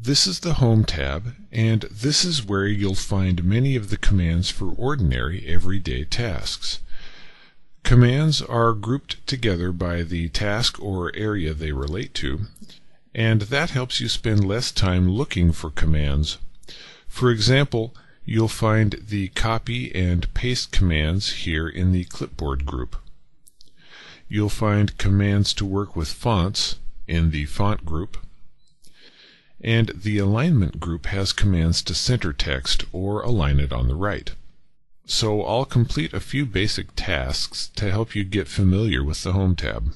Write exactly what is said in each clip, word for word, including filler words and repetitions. This is the Home tab, and this is where you'll find many of the commands for ordinary everyday tasks. Commands are grouped together by the task or area they relate to, and that helps you spend less time looking for commands. For example, you'll find the copy and paste commands here in the clipboard group. You'll find commands to work with fonts in the font group, and the alignment group has commands to center text or align it on the right. So I'll complete a few basic tasks to help you get familiar with the Home tab.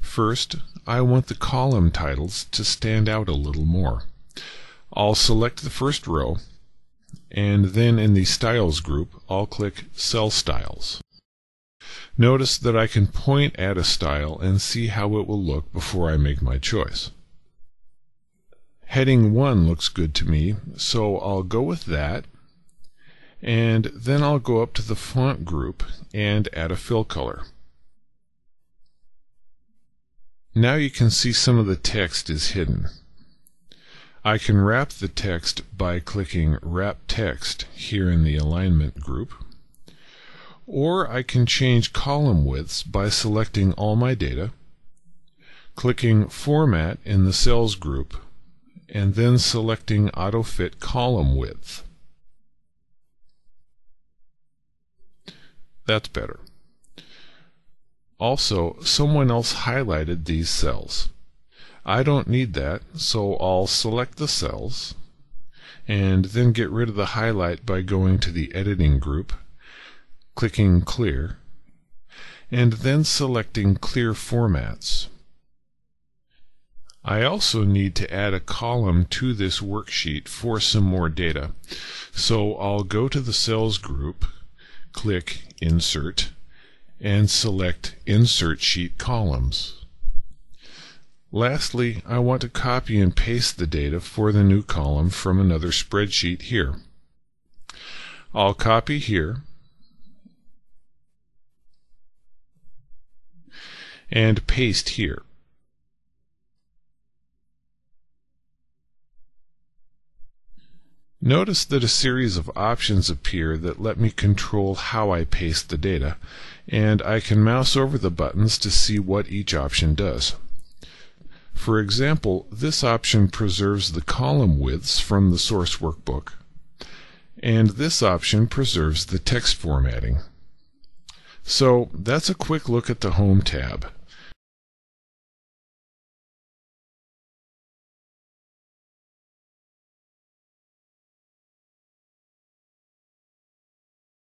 First, I want the column titles to stand out a little more. I'll select the first row, and then in the Styles group, I'll click Cell Styles. Notice that I can point at a style and see how it will look before I make my choice. Heading one looks good to me, so I'll go with that, and then I'll go up to the font group and add a fill color. Now you can see some of the text is hidden. I can wrap the text by clicking Wrap Text here in the alignment group, or I can change column widths by selecting all my data, clicking Format in the Cells group, and then selecting Auto Fit Column Width. That's better. Also, someone else highlighted these cells. I don't need that, so I'll select the cells and then get rid of the highlight by going to the editing group, clicking Clear, and then selecting Clear Formats. I also need to add a column to this worksheet for some more data, so I'll go to the Cells group, click Insert, and select Insert Sheet Columns. Lastly, I want to copy and paste the data for the new column from another spreadsheet here. I'll copy here and paste here. Notice that a series of options appear that let me control how I paste the data, and I can mouse over the buttons to see what each option does. For example, this option preserves the column widths from the source workbook, and this option preserves the text formatting. So that's a quick look at the Home tab.